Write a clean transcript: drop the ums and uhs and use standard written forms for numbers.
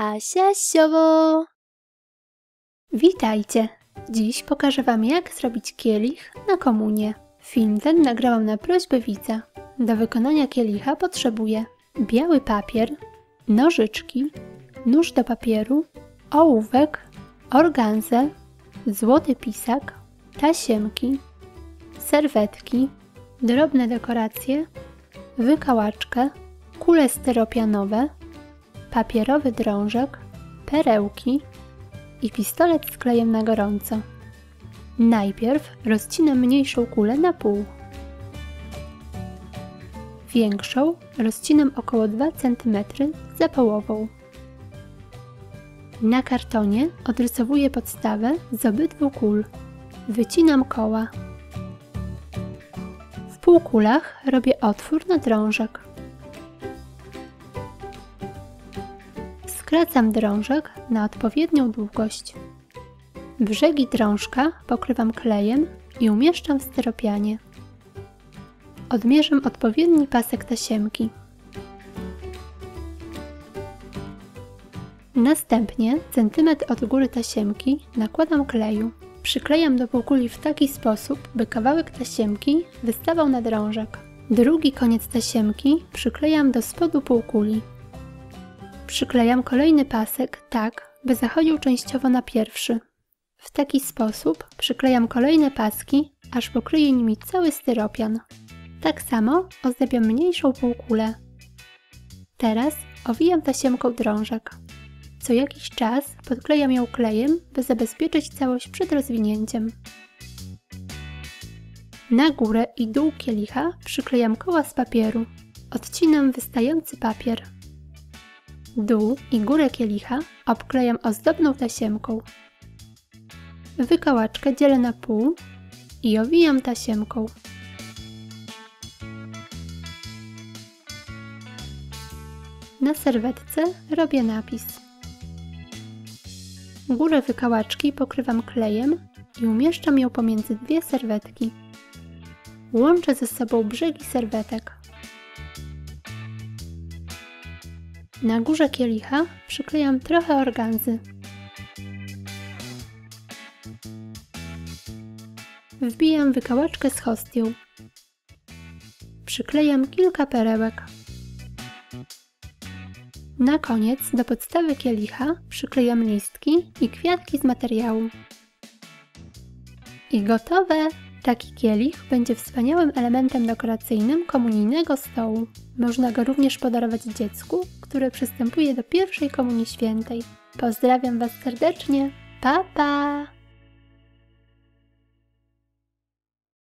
Asiasiowo! Witajcie! Dziś pokażę Wam, jak zrobić kielich na komunię. Film ten nagrałam na prośbę widza. Do wykonania kielicha potrzebuję biały papier, nożyczki, nóż do papieru, ołówek, organzę, złoty pisak, tasiemki, serwetki, drobne dekoracje, wykałaczkę, kule styropianowe, papierowy drążek, perełki i pistolet z klejem na gorąco. Najpierw rozcinam mniejszą kulę na pół. Większą rozcinam około 2 cm za połową. Na kartonie odrysowuję podstawę z obydwu kul. Wycinam koła. W półkulach robię otwór na drążek. Skracam drążek na odpowiednią długość. Brzegi drążka pokrywam klejem i umieszczam w styropianie. Odmierzam odpowiedni pasek tasiemki. Następnie centymetr od góry tasiemki nakładam kleju. Przyklejam do półkuli w taki sposób, by kawałek tasiemki wystawał na drążek. Drugi koniec tasiemki przyklejam do spodu półkuli. Przyklejam kolejny pasek tak, by zachodził częściowo na pierwszy. W taki sposób przyklejam kolejne paski, aż pokryję nimi cały styropian. Tak samo ozdabiam mniejszą półkulę. Teraz owijam tasiemką drążek. Co jakiś czas podklejam ją klejem, by zabezpieczyć całość przed rozwinięciem. Na górę i dół kielicha przyklejam koła z papieru. Odcinam wystający papier. Dół i górę kielicha obklejam ozdobną tasiemką. Wykałaczkę dzielę na pół i owijam tasiemką. Na serwetce robię napis. Górę wykałaczki pokrywam klejem i umieszczam ją pomiędzy dwie serwetki. Łączę ze sobą brzegi serwetek. Na górze kielicha przyklejam trochę organzy. Wbijam wykałaczkę z hostią. Przyklejam kilka perełek. Na koniec do podstawy kielicha przyklejam listki i kwiatki z materiału. I gotowe! Taki kielich będzie wspaniałym elementem dekoracyjnym komunijnego stołu. Można go również podarować dziecku, które przystępuje do pierwszej komunii świętej. Pozdrawiam Was serdecznie! Pa, pa!